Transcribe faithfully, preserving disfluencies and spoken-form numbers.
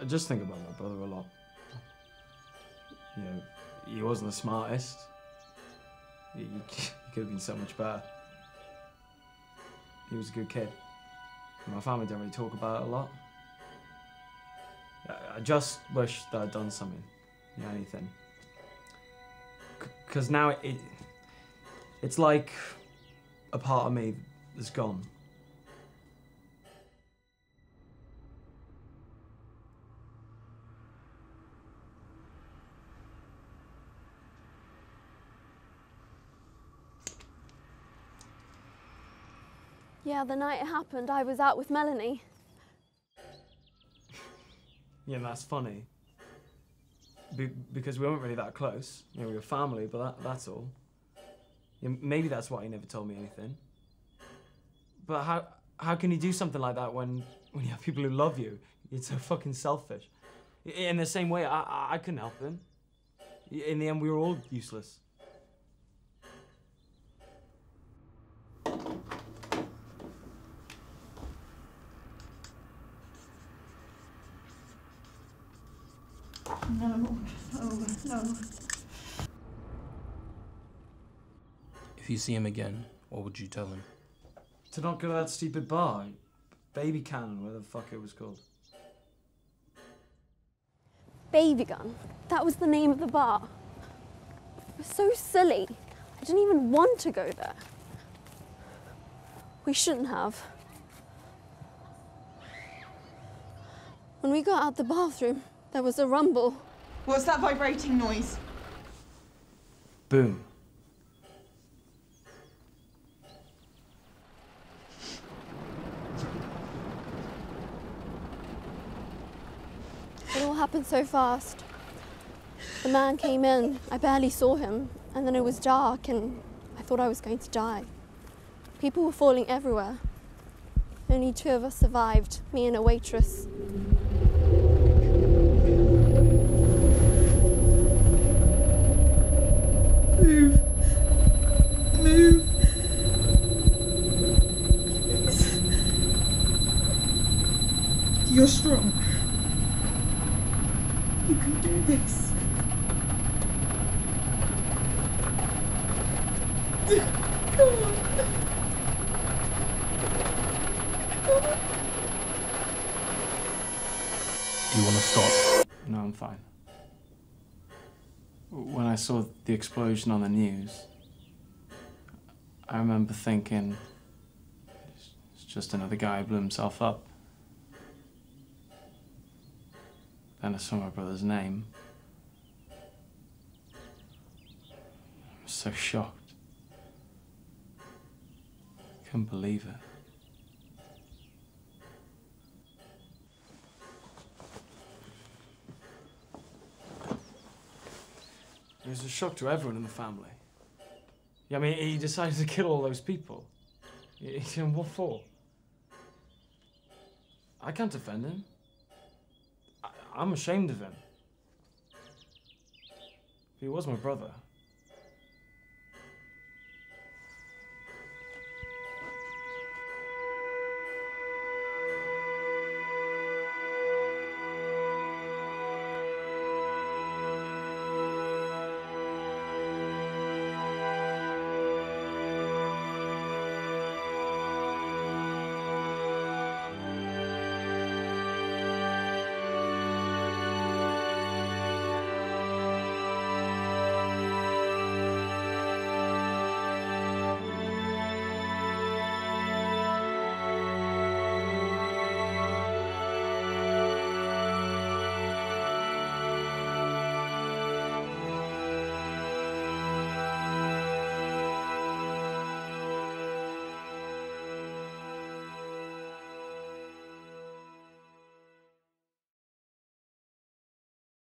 I just think about my brother a lot. You know, he wasn't the smartest. He, he could have been so much better. He was a good kid. My family don't really talk about it a lot. I just wish that I'd done something, you know, anything. Because now it, it, it's like a part of me that's gone. Yeah, the night it happened, I was out with Melanie. Yeah, that's funny. Be because we weren't really that close. You know, we were family, but that that's all. Yeah, maybe that's why he never told me anything. But how how can you do something like that when when you have people who love you? You're so fucking selfish. In the same way, I I, I couldn't help him. In the end, we were all useless. No, no, no. If you see him again, what would you tell him? To not go to that stupid bar. Baby Cannon, whatever the fuck it was called. Baby Gun. That was the name of the bar. It was so silly. I didn't even want to go there. We shouldn't have. When we got out the bathroom, there was a rumble. What's that vibrating noise? Boom. It all happened so fast. The man came in, I barely saw him, and then it was dark and I thought I was going to die. People were falling everywhere. Only two of us survived, me and a waitress. Move. Move. Please. You're strong. You can do this. Come on. Come on. Do you want to stop? No, I'm fine. When I saw the explosion on the news, I remember thinking, it's just another guy who blew himself up. Then I saw my brother's name. I was so shocked. I couldn't believe it. It was a shock to everyone in the family. Yeah, I mean, he decided to kill all those people. And what for? I can't defend him. I I'm ashamed of him. He was my brother.